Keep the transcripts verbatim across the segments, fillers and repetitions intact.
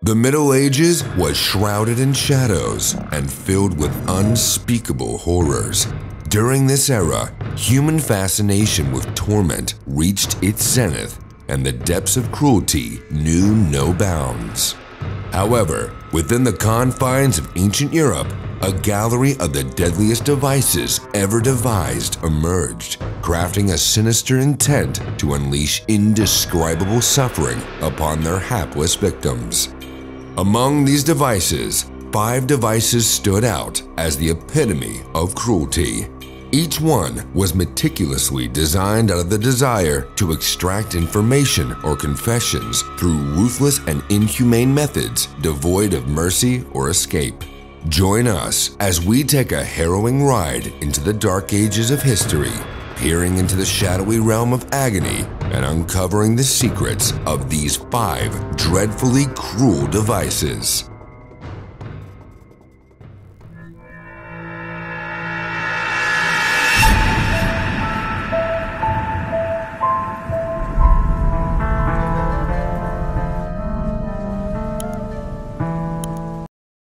The Middle Ages was shrouded in shadows and filled with unspeakable horrors. During this era, human fascination with torment reached its zenith, and the depths of cruelty knew no bounds. However, within the confines of ancient Europe, a gallery of the deadliest devices ever devised emerged, crafting a sinister intent to unleash indescribable suffering upon their hapless victims. Among these devices, five devices stood out as the epitome of cruelty. Each one was meticulously designed out of the desire to extract information or confessions through ruthless and inhumane methods devoid of mercy or escape. Join us as we take a harrowing ride into the dark ages of history, peering into the shadowy realm of agony and uncovering the secrets of these five dreadfully cruel devices.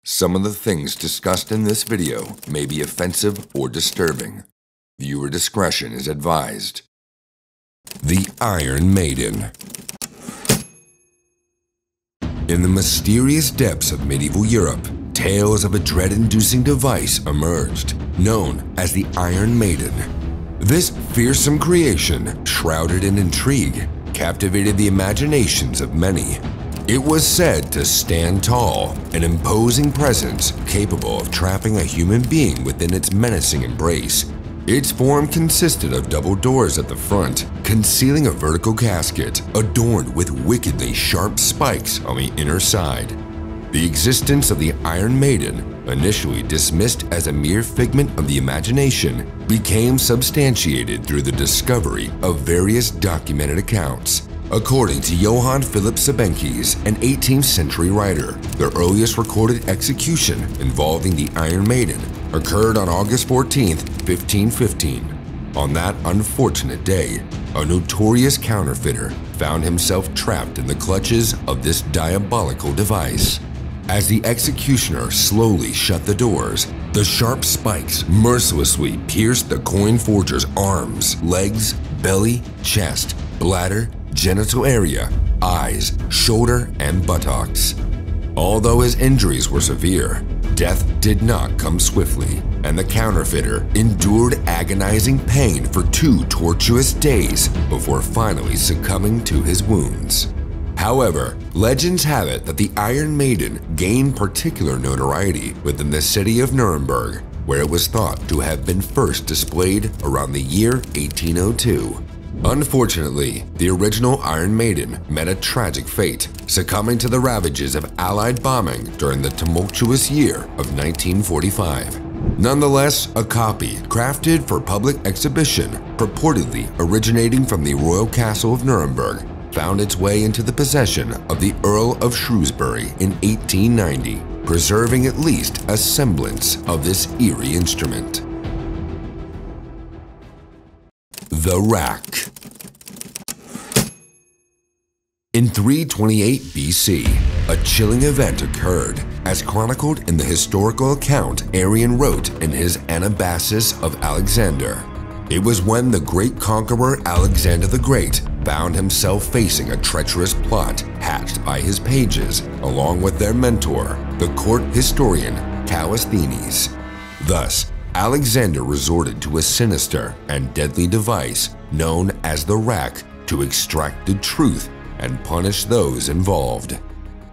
Some of the things discussed in this video may be offensive or disturbing. Viewer discretion is advised. The Iron Maiden. In the mysterious depths of medieval Europe, tales of a dread-inducing device emerged, known as the Iron Maiden. This fearsome creation, shrouded in intrigue, captivated the imaginations of many. It was said to stand tall, an imposing presence capable of trapping a human being within its menacing embrace. Its form consisted of double doors at the front, concealing a vertical casket adorned with wickedly sharp spikes on the inner side. The existence of the Iron Maiden, initially dismissed as a mere figment of the imagination, became substantiated through the discovery of various documented accounts. According to Johann Philipp Siebenkees, an eighteenth century writer, the earliest recorded execution involving the Iron Maiden occurred on August fourteenth, fifteen fifteen. On that unfortunate day, a notorious counterfeiter found himself trapped in the clutches of this diabolical device. As the executioner slowly shut the doors, the sharp spikes mercilessly pierced the coin forger's arms, legs, belly, chest, bladder, genital area, eyes, shoulder, and buttocks. Although his injuries were severe, death did not come swiftly, and the counterfeiter endured agonizing pain for two tortuous days before finally succumbing to his wounds. However, legends have it that the Iron Maiden gained particular notoriety within the city of Nuremberg, where it was thought to have been first displayed around the year eighteen oh two. Unfortunately, the original Iron Maiden met a tragic fate, succumbing to the ravages of Allied bombing during the tumultuous year of nineteen forty-five. Nonetheless, a copy, crafted for public exhibition, purportedly originating from the Royal Castle of Nuremberg, found its way into the possession of the Earl of Shrewsbury in eighteen ninety, preserving at least a semblance of this eerie instrument. The Rack. In three twenty-eight B C, a chilling event occurred, as chronicled in the historical account Arrian wrote in his Anabasis of Alexander. It was when the great conqueror Alexander the Great found himself facing a treacherous plot hatched by his pages, along with their mentor, the court historian Callisthenes. Thus, Alexander resorted to a sinister and deadly device known as the rack to extract the truth and punish those involved.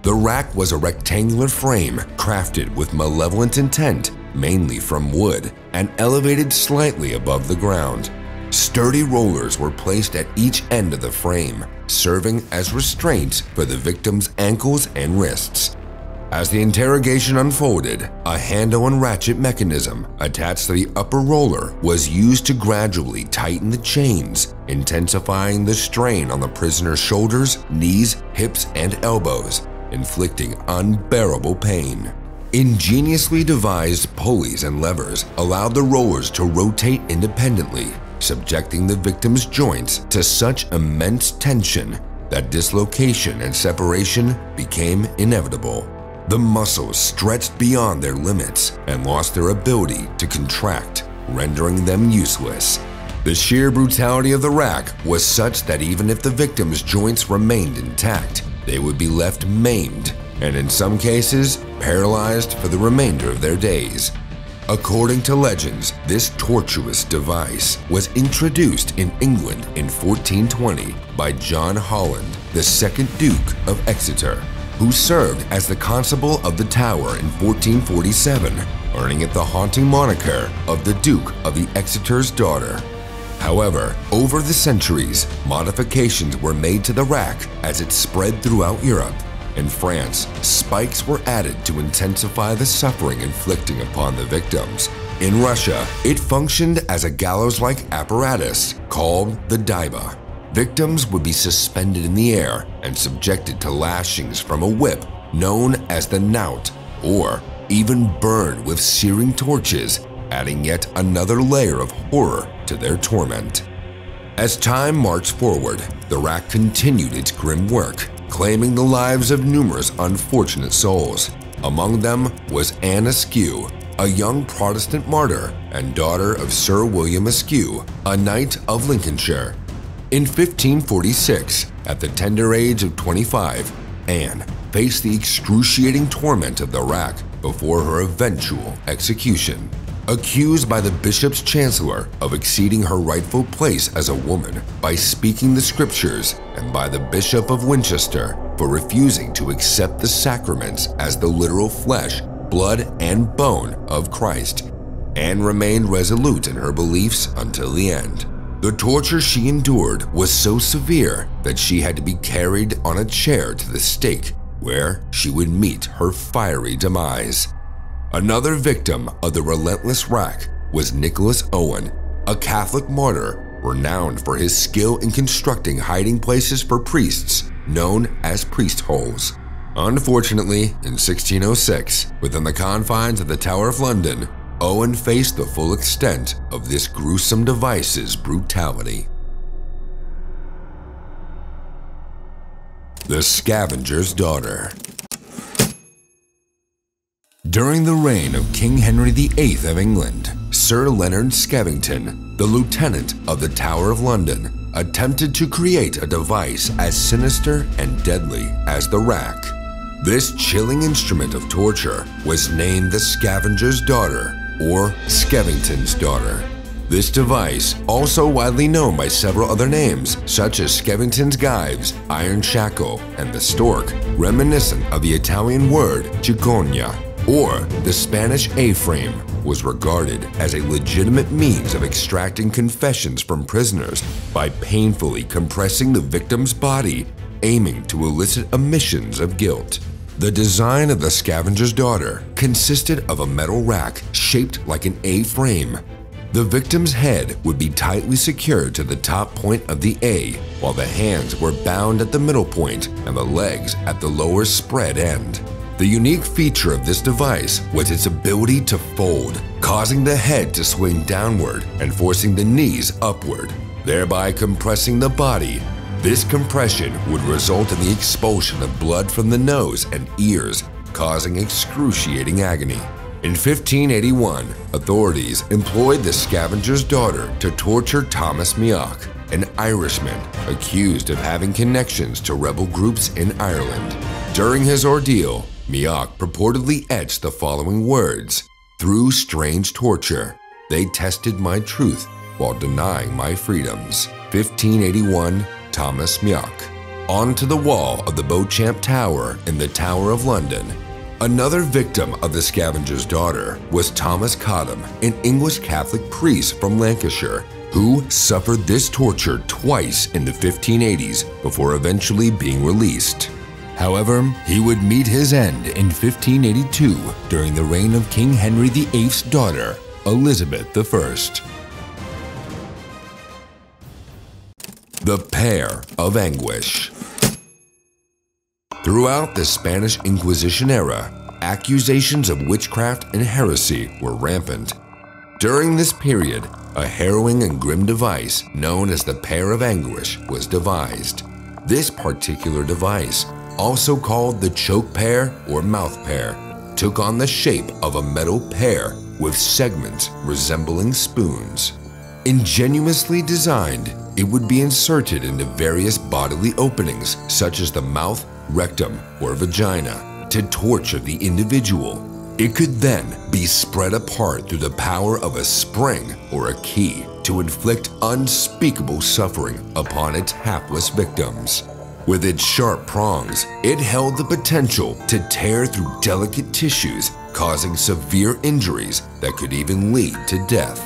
The rack was a rectangular frame crafted with malevolent intent, mainly from wood, and elevated slightly above the ground. Sturdy rollers were placed at each end of the frame, serving as restraints for the victim's ankles and wrists. As the interrogation unfolded, a handle and ratchet mechanism attached to the upper roller was used to gradually tighten the chains, intensifying the strain on the prisoner's shoulders, knees, hips, and elbows, inflicting unbearable pain. Ingeniously devised pulleys and levers allowed the rollers to rotate independently, subjecting the victim's joints to such immense tension that dislocation and separation became inevitable. The muscles stretched beyond their limits and lost their ability to contract, rendering them useless. The sheer brutality of the rack was such that even if the victim's joints remained intact, they would be left maimed and in some cases paralyzed for the remainder of their days. According to legends, this tortuous device was introduced in England in fourteen twenty by John Holland, the Second Duke of Exeter, who served as the Constable of the Tower in fourteen forty-seven, earning it the haunting moniker of the Duke of the Exeter's Daughter. However, over the centuries, modifications were made to the rack as it spread throughout Europe. In France, spikes were added to intensify the suffering inflicted upon the victims. In Russia, it functioned as a gallows-like apparatus called the Dyba. Victims would be suspended in the air and subjected to lashings from a whip known as the knout, or even burned with searing torches, adding yet another layer of horror to their torment. As time marched forward, the rack continued its grim work, claiming the lives of numerous unfortunate souls. Among them was Anne Askew, a young Protestant martyr and daughter of Sir William Askew, a knight of Lincolnshire. In fifteen forty-six, at the tender age of twenty-five, Anne faced the excruciating torment of the rack before her eventual execution. Accused by the Bishop's Chancellor of exceeding her rightful place as a woman by speaking the scriptures, and by the Bishop of Winchester for refusing to accept the sacraments as the literal flesh, blood, and bone of Christ, Anne remained resolute in her beliefs until the end. The torture she endured was so severe that she had to be carried on a chair to the stake, where she would meet her fiery demise. Another victim of the relentless rack was Nicholas Owen, a Catholic martyr renowned for his skill in constructing hiding places for priests known as priest holes. Unfortunately, in sixteen oh six, within the confines of the Tower of London, Owen faced the full extent of this gruesome device's brutality. The Scavenger's Daughter. During the reign of King Henry the eighth of England, Sir Leonard Skevington, the lieutenant of the Tower of London, attempted to create a device as sinister and deadly as the rack. This chilling instrument of torture was named the Scavenger's Daughter, or Skevington's Daughter. This device, also widely known by several other names such as Skevington's Gyves, Iron Shackle, and the Stork, reminiscent of the Italian word cicogna, or the Spanish A-frame, was regarded as a legitimate means of extracting confessions from prisoners by painfully compressing the victim's body, aiming to elicit admissions of guilt. The design of the Scavenger's Daughter consisted of a metal rack shaped like an A-frame. The victim's head would be tightly secured to the top point of the A, while the hands were bound at the middle point and the legs at the lower spread end. The unique feature of this device was its ability to fold, causing the head to swing downward and forcing the knees upward, thereby compressing the body. This compression would result in the expulsion of blood from the nose and ears, causing excruciating agony. In fifteen eighty-one, authorities employed the Scavenger's Daughter to torture Thomas Miagh, an Irishman accused of having connections to rebel groups in Ireland. During his ordeal, Miagh purportedly etched the following words: "Through strange torture, they tested my truth while denying my freedoms. fifteen eighty-one, Thomas Miagh." Onto the wall of the Beauchamp Tower in the Tower of London. Another victim of the Scavenger's Daughter was Thomas Cottam, an English Catholic priest from Lancashire, who suffered this torture twice in the fifteen eighties before eventually being released. However, he would meet his end in fifteen eighty-two during the reign of King Henry the eighth's daughter, Elizabeth the first. The Pear of Anguish. Throughout the Spanish Inquisition era, accusations of witchcraft and heresy were rampant. During this period, a harrowing and grim device known as the Pear of Anguish was devised. This particular device, also called the choke pear or mouth pear, took on the shape of a metal pear with segments resembling spoons. Ingeniously designed, it would be inserted into various bodily openings such as the mouth, rectum, or vagina to torture the individual. It could then be spread apart through the power of a spring or a key to inflict unspeakable suffering upon its hapless victims. With its sharp prongs, it held the potential to tear through delicate tissues, causing severe injuries that could even lead to death.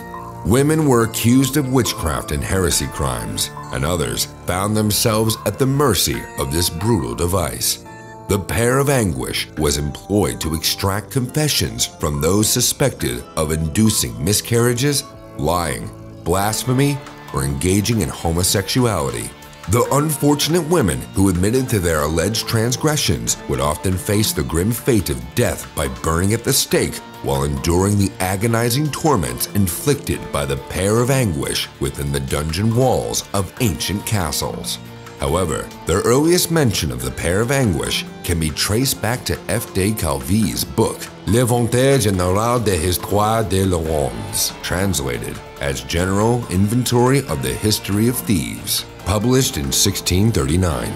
Women were accused of witchcraft and heresy crimes, and others found themselves at the mercy of this brutal device. The Pear of Anguish was employed to extract confessions from those suspected of inducing miscarriages, lying, blasphemy, or engaging in homosexuality. The unfortunate women who admitted to their alleged transgressions would often face the grim fate of death by burning at the stake while enduring the agonizing torments inflicted by the Pear of Anguish within the dungeon walls of ancient castles. However, the earliest mention of the Pear of Anguish can be traced back to F. de Calvi's book, L'Inventaire Général de l'Histoire de Lorraine, translated as General Inventory of the History of Thieves, published in sixteen thirty-nine.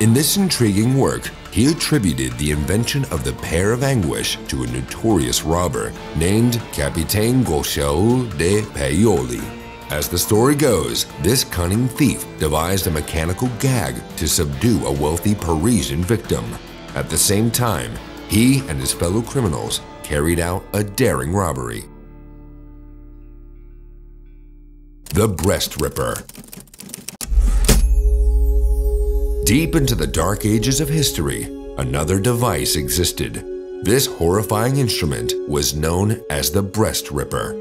In this intriguing work, he attributed the invention of the Pear of Anguish to a notorious robber named Capitaine Gaucheul de Peoli. As the story goes, this cunning thief devised a mechanical gag to subdue a wealthy Parisian victim. At the same time, he and his fellow criminals carried out a daring robbery. The Breast Ripper. Deep into the dark ages of history, another device existed. This horrifying instrument was known as the breast ripper.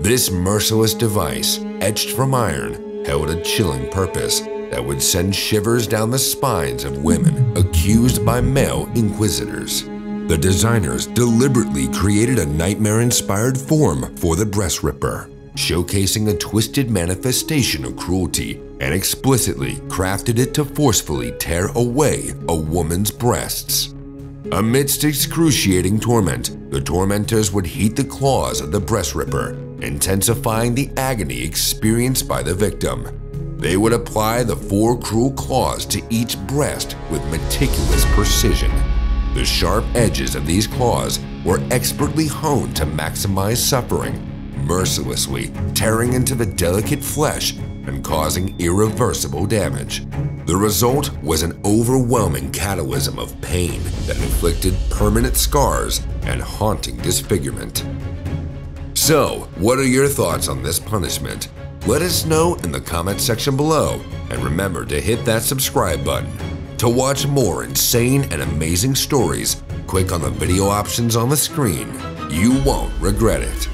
This merciless device, etched from iron, held a chilling purpose that would send shivers down the spines of women accused by male inquisitors. The designers deliberately created a nightmare-inspired form for the breast ripper, showcasing a twisted manifestation of cruelty, and explicitly crafted it to forcefully tear away a woman's breasts. Amidst excruciating torment, the tormentors would heat the claws of the breast ripper, intensifying the agony experienced by the victim. They would apply the four cruel claws to each breast with meticulous precision. The sharp edges of these claws were expertly honed to maximize suffering, mercilessly tearing into the delicate flesh and causing irreversible damage. The result was an overwhelming cataclysm of pain that inflicted permanent scars and haunting disfigurement. So, what are your thoughts on this punishment? Let us know in the comment section below, and remember to hit that subscribe button. To watch more insane and amazing stories, click on the video options on the screen. You won't regret it.